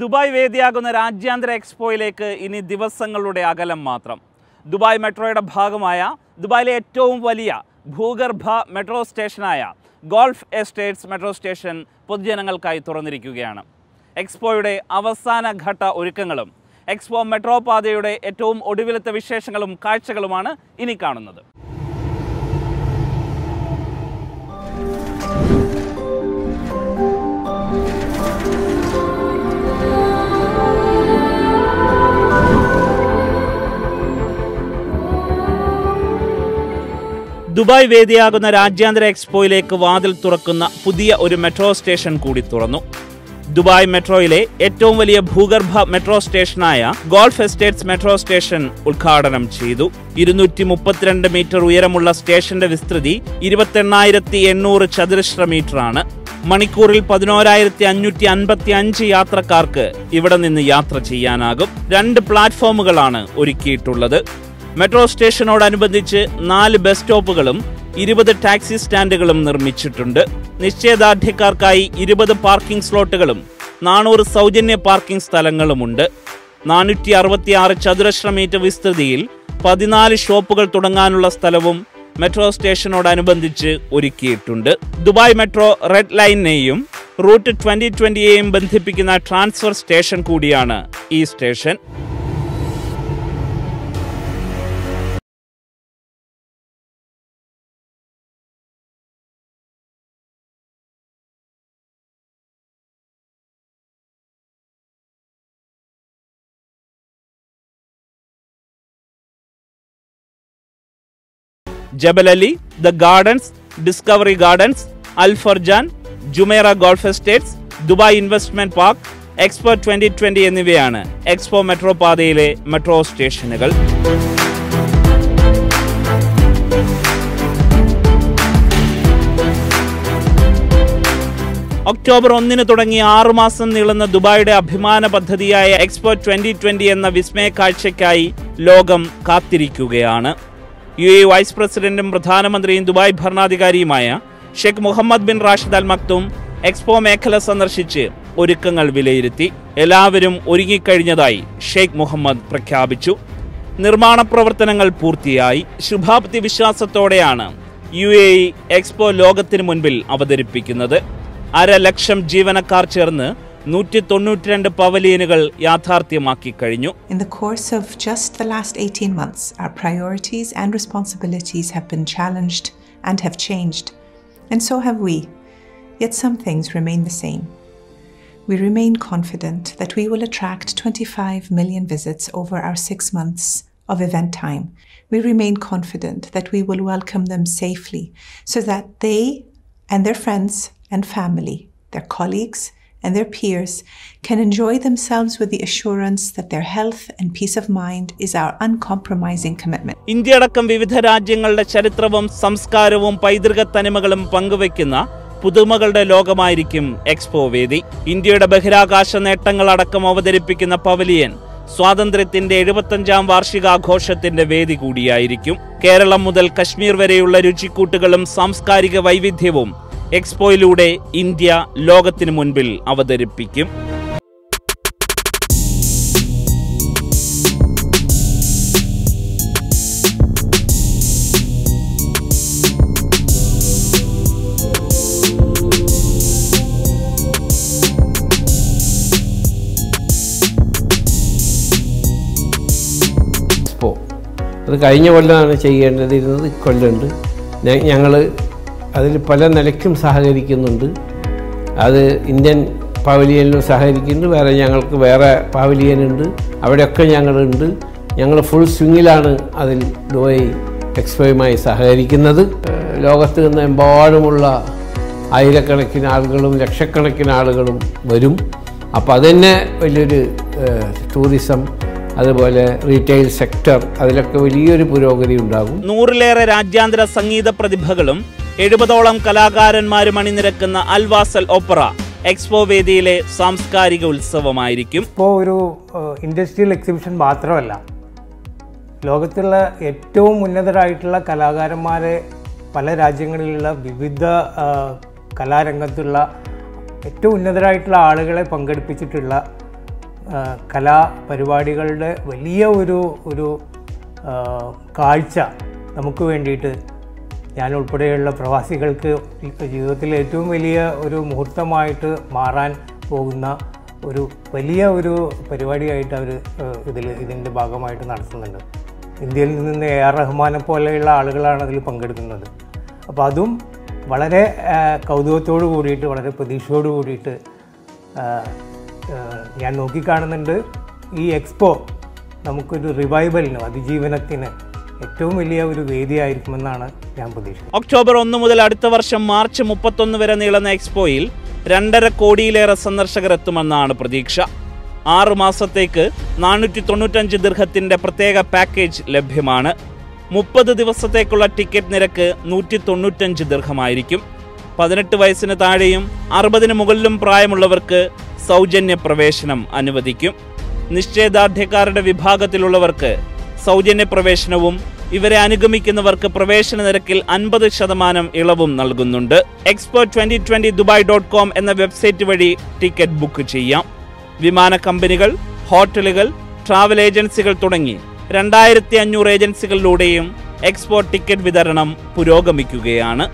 Dubai വേദിയാകുന്ന രാജ്യാന്തര എക്സ്പോയിലേക്ക് ഇനി ദിവസങ്ങളുടെ അകലം മാത്രം. ദുബായ് മെട്രോയുടെ ഭാഗമായ ദുബായിലെ ഏറ്റവും വലിയ ഭൂഗർഭ മെട്രോ സ്റ്റേഷനായ ഗോൾഫ് എസ്റ്റേറ്റ്സ് മെട്രോ സ്റ്റേഷൻ പൊതുജനങ്ങൾക്കായി തുറന്നിരിക്കുകയാണ്. എക്സ്പോയുടെ അവസാന ഘട്ട ഒരുക്കങ്ങളും എക്സ്പോ മെട്രോ പാതയുടെ ഏറ്റവും ഒടുവിലത്തെ വിശേഷങ്ങളും കാഴ്ചകളുമാണ് ഇനി കാണുന്നത്. ദുബായ് വേദിയാകുന്ന രാജ്യാന്തര എക്സ്പോയിലേക്ക് വാതിൽ തുറക്കുന്ന പുതിയ ഒരു മെട്രോ സ്റ്റേഷൻ കൂടി തുറന്നു. ദുബായ് മെട്രോയിലെ ഏറ്റവും വലിയ ഭൂഗർഭ മെട്രോ സ്റ്റേഷനായ ഗോൾഫ് എസ്റ്റേറ്റ്സ് മെട്രോ സ്റ്റേഷൻ ഉദ്ഘാടനം ചെയ്തു. 232 മീറ്റർ ഉയരമുള്ള സ്റ്റേഷന്റെ വിസ്തൃതി 28,800 ചതുരശ്ര മീറ്ററാണ്. മണിക്കൂറിൽ 11,555 യാത്രക്കാർക്ക് ഇവിടെ നിന്ന് യാത്ര ചെയ്യാനാകും. 2 പ്ലാറ്റ്ഫോമുകളാണ് ഒരുക്കിയിട്ടുള്ളത്. മെട്രോ സ്റ്റേഷനോടനുബന്ധിച്ച് 4 ബസ് സ്റ്റോപ്പുകളും 20 ടാക്സി സ്റ്റാൻഡുകളും നിർമ്മിച്ചിട്ടുണ്ട്. നിശ്ചയദാർഢ്യക്കാർക്കായി 20 പാർക്കിംഗ് സ്ലോട്ടുകളും 400 സൗജന്യ പാർക്കിംഗ് സ്ഥലങ്ങളുമുണ്ട്. 466 ചതുരശ്ര മീറ്റർ വിസ്തൃതിയിൽ 14 ഷോപ്പുകൾ തുടങ്ങാനുള്ള സ്ഥലവും മെട്രോ സ്റ്റേഷനോടനുബന്ധിച്ച് ഒരുക്കിയിട്ടുണ്ട്. ദുബായ് മെട്രോ റെഡ് ലൈനിനെയും റൂട്ട് 2020യെയും ബന്ധിപ്പിക്കുന്ന ട്രാൻസ്ഫർ സ്റ്റേഷൻ കൂടിയാണ് ഈ station. Jebel Ali, the Gardens, Discovery Gardens, Al Furjan, Jumeirah Golf Estates, Dubai Investment Park, Expo 2020 എന്നിവയാണ് എക്സ്പോ മെട്രോ പാതയിലെ മെട്രോ സ്റ്റേഷനുകൾ. ഒക്ടോബർ 1 തുടങ്ങി 6 മാസം നീളുന്ന ദുബായിയുടെ അഭിമാന പദ്ധതിയായ എക്സ്പോ 2020 എന്ന വിസ്മയ കാഴ്ചയ്ക്കായി ലോകം കാത്തിരിക്കുകയാണ്. UAE വൈസ് പ്രസിഡന്റും പ്രധാനമന്ത്രിയും ദുബായ് ഭരണാധികാരിയുമായ Sheikh Mohammed bin Rashid Al Maktoum Expo മേഖല സന്ദർശിച്ച് ഒരുക്കങ്ങൾ വിലയിരുത്തി. എല്ലാവരും ഒരുങ്ങിക്കഴിഞ്ഞതായി ഷെയ്ഖ് മുഹമ്മദ് പ്രഖ്യാപിച്ചു. നിർമ്മാണ പ്രവർത്തനങ്ങൾ പൂർത്തിയായി. ശുഭാപ്തി വിശ്വാസത്തോടെയാണ് UAE എക്സ്പോ ലോകത്തിന് മുൻപിൽ അവതരിപ്പിക്കുന്നത്. 1.5 ലക്ഷം ജീവനക്കാർ ചേർന്ന് 192 പവലിയനുകൾ യാഥാർത്ഥ്യമാക്കി കഴിഞ്ഞു. In the course of just the last 18 months, our priorities and responsibilities have been challenged and have changed, and so have we. Yet some things remain the same. We remain confident that we will attract 25 million visits over our 6 months of event time. We remain confident that we will welcome them safely so that they and their friends and family, their colleagues and their peers can enjoy themselves with the assurance that their health and peace of mind is our uncompromising commitment. India അടക്കം വിവിധ രാജ്യങ്ങളുടെ ചരിത്രവും സംസ്കാരവും പൈതൃക തനിമകളും പങ്കുവയ്ക്കുന്ന പുതുമകളുടെ ലോകമായിരിക്കും expo വേദി. ഇന്ത്യയുടെ ബഹിരാകാശ നേട്ടങ്ങൾ അടക്കം അവതരിപ്പിക്കുന്ന പവലിയൻ സ്വാതന്ത്ര്യത്തിന്റെ 75ാം വാർഷികാഘോഷത്തിന്റെ വേദി കൂടിയായിരിക്കും. കേരളം മുതൽ കശ്മീർ വരെയുള്ള രുചിക്കൂട്ടുകളും സാംസ്കാരിക വൈവിധ്യവും എക്സ്പോയിലൂടെ ഇന്ത്യ ലോകത്തിന് മുൻപിൽ അവതരിപ്പിക്കും. എക്സ്പോ അത് കഴിഞ്ഞ കൊല്ലമാണ് ചെയ്യേണ്ടതിരുന്നത്, ഇക്കൊല്ലുണ്ട്. ഞങ്ങൾ അതിൽ പല നിലയ്ക്കും സഹകരിക്കുന്നുണ്ട്. അത് ഇന്ത്യൻ പവലിയനിലും സഹകരിക്കുന്നുണ്ട്. വേറെ ഞങ്ങൾക്ക് വേറെ പവലിയനുണ്ട്, അവിടെയൊക്കെ ഞങ്ങളുണ്ട്. ഞങ്ങൾ ഫുൾ സ്വിങ്ങിലാണ് അതിൽ ദുബായ് എക്സ്പോയുമായി സഹകരിക്കുന്നത്. ലോകത്ത് നിന്ന് എമ്പാടുമുള്ള ആയിരക്കണക്കിന് ആളുകളും ലക്ഷക്കണക്കിന് ആളുകളും വരും. അപ്പോൾ അതന്നെ വലിയൊരു ടൂറിസം, അതുപോലെ റീറ്റെയിൽ സെക്ടർ, അതിലൊക്കെ വലിയൊരു പുരോഗതി ഉണ്ടാകും. 100-ലേറെ രാജ്യാന്തര സംഗീത പ്രതിഭകളും 70ഓളം കലാകാരന്മാരും അണിനിരക്കുന്ന അൽവാസൽ ഓപ്പറ എക്സ്പോ വേദിയിലെ സാംസ്കാരിക ഉത്സവമായിരിക്കും. ഇപ്പോൾ ഒരു ഇൻഡസ്ട്രിയൽ എക്സിബിഷൻ മാത്രമല്ല, ലോകത്തുള്ള ഏറ്റവും ഉന്നതരായിട്ടുള്ള കലാകാരന്മാരെ, പല രാജ്യങ്ങളിലുള്ള വിവിധ കലാരംഗത്തുള്ള ഏറ്റവും ഉന്നതരായിട്ടുള്ള ആളുകളെ പങ്കെടുപ്പിച്ചിട്ടുള്ള കലാപരിപാടികളുടെ വലിയ ഒരു കാഴ്ച നമുക്ക് വേണ്ടിയിട്ട് ഞാൻ ഉൾപ്പെടെയുള്ള പ്രവാസികൾക്ക് ജീവിതത്തിലെ ഏറ്റവും വലിയ ഒരു മുഹൂർത്തമായിട്ട് മാറാൻ പോകുന്ന ഒരു വലിയ ഒരു പരിപാടിയായിട്ട് അവർ ഇതിൻ്റെ ഭാഗമായിട്ട് നടത്തുന്നുണ്ട്. ഇന്ത്യയിൽ നിന്ന് AR റഹ്മാനെ പോലെയുള്ള ആളുകളാണ് അതിൽ പങ്കെടുക്കുന്നത്. അപ്പോൾ അതും വളരെ കൗതുകത്തോടു കൂടിയിട്ട് വളരെ പ്രതീക്ഷയോടു കൂടിയിട്ട് ഞാൻ നോക്കിക്കാണുന്നുണ്ട്. ഈ എക്സ്പോ നമുക്കൊരു റിവൈവലിന് അതിജീവനത്തിന് ഏറ്റവും വലിയ ഒരു വേദിയായിരിക്കുമെന്നാണ് ഞാൻ പ്രതീക്ഷിക്കുന്നത്. ഒക്ടോബർ 1 മുതൽ അടുത്ത വർഷം മാർച്ച് 31 വരെ നീളുന്ന എക്സ്പോയിൽ 2.5 കോടിയിലേറെ സന്ദർശകർ എത്തുമെന്നാണ് പ്രതീക്ഷ. 6 മാസത്തേക്ക് 495 ദിർഹത്തിൻ്റെ പ്രത്യേക പാക്കേജ് ലഭ്യമാണ്. 30 ദിവസത്തേക്കുള്ള ടിക്കറ്റ് നിരക്ക് 195 ദിർഹമായിരിക്കും. 18 വയസ്സിന് താഴെയും 60 മുകളിലും പ്രായമുള്ളവർക്ക് സൗജന്യ പ്രവേശനം അനുവദിക്കും. നിശ്ചയദാർഢ്യക്കാരുടെ വിഭാഗത്തിലുള്ളവർക്ക് സൗജന്യ പ്രവേശനവും ഇവരെ അനുഗമിക്കുന്നവർക്ക് പ്രവേശന നിരക്കിൽ 50% ഇളവും നൽകുന്നുണ്ട്. Expo 2020 dubai.com എന്ന വെബ്സൈറ്റ് വഴി ടിക്കറ്റ് ബുക്ക് ചെയ്യാം. വിമാന കമ്പനികൾ, ഹോട്ടലുകൾ, ട്രാവൽ ഏജൻസികൾ തുടങ്ങി 2500 ഏജൻസികളിലൂടെയും എക്സ്പോ ടിക്കറ്റ് വിതരണം പുരോഗമിക്കുകയാണ്.